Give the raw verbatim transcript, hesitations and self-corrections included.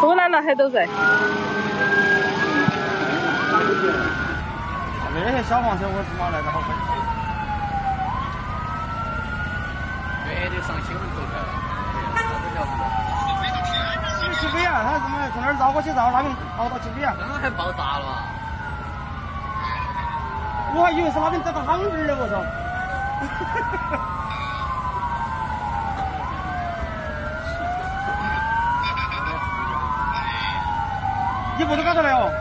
出来了还都在。那些消防车我他妈来的好快！哎，得上新闻头条了。这几个呀？他怎么从那儿绕过去绕那边绕到几个呀？刚刚还爆炸了嘛？我还以为是那边在打航点呢，我操！ 你不是刚才来哦？